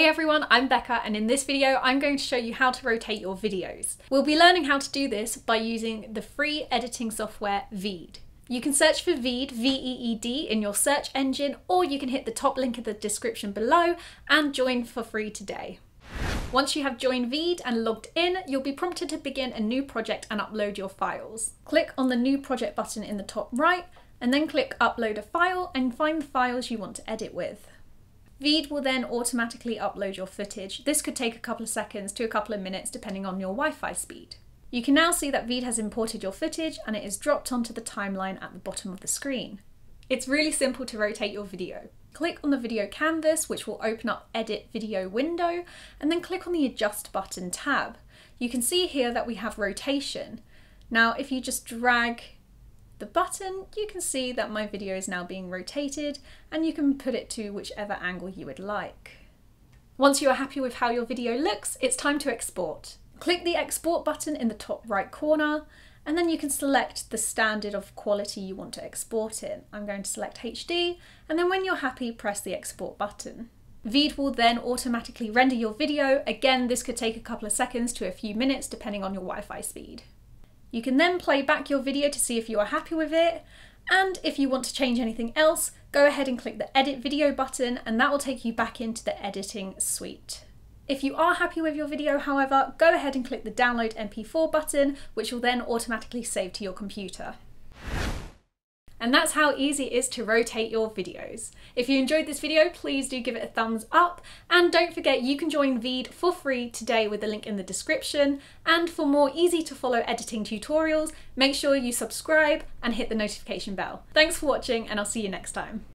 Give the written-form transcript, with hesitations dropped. Hey everyone, I'm Becca, and in this video I'm going to show you how to rotate your videos. We'll be learning how to do this by using the free editing software VEED. You can search for VEED, V-E-E-D, in your search engine, or you can hit the top link in the description below and join for free today. Once you have joined VEED and logged in, you'll be prompted to begin a new project and upload your files. Click on the New Project button in the top right, and then click Upload a File and find the files you want to edit with. VEED will then automatically upload your footage. This could take a couple of seconds to a couple of minutes depending on your Wi-Fi speed. You can now see that VEED has imported your footage and it is dropped onto the timeline at the bottom of the screen. It's really simple to rotate your video. Click on the video canvas, which will open up Edit Video window, and then click on the Adjust button tab. You can see here that we have rotation. Now, if you just drag the button, you can see that my video is now being rotated, and you can put it to whichever angle you would like. Once you are happy with how your video looks, it's time to export. Click the export button in the top right corner, and then you can select the standard of quality you want to export in. I'm going to select HD, and then when you're happy, press the export button. VEED will then automatically render your video. Again, this could take a couple of seconds to a few minutes depending on your Wi-Fi speed. You can then play back your video to see if you are happy with it, and if you want to change anything else, go ahead and click the Edit Video button, and that will take you back into the editing suite. If you are happy with your video, however, go ahead and click the Download MP4 button, which will then automatically save to your computer. And that's how easy it is to rotate your videos. If you enjoyed this video, please do give it a thumbs up, and don't forget you can join VEED for free today with the link in the description, and for more easy to follow editing tutorials, make sure you subscribe and hit the notification bell. Thanks for watching, and I'll see you next time.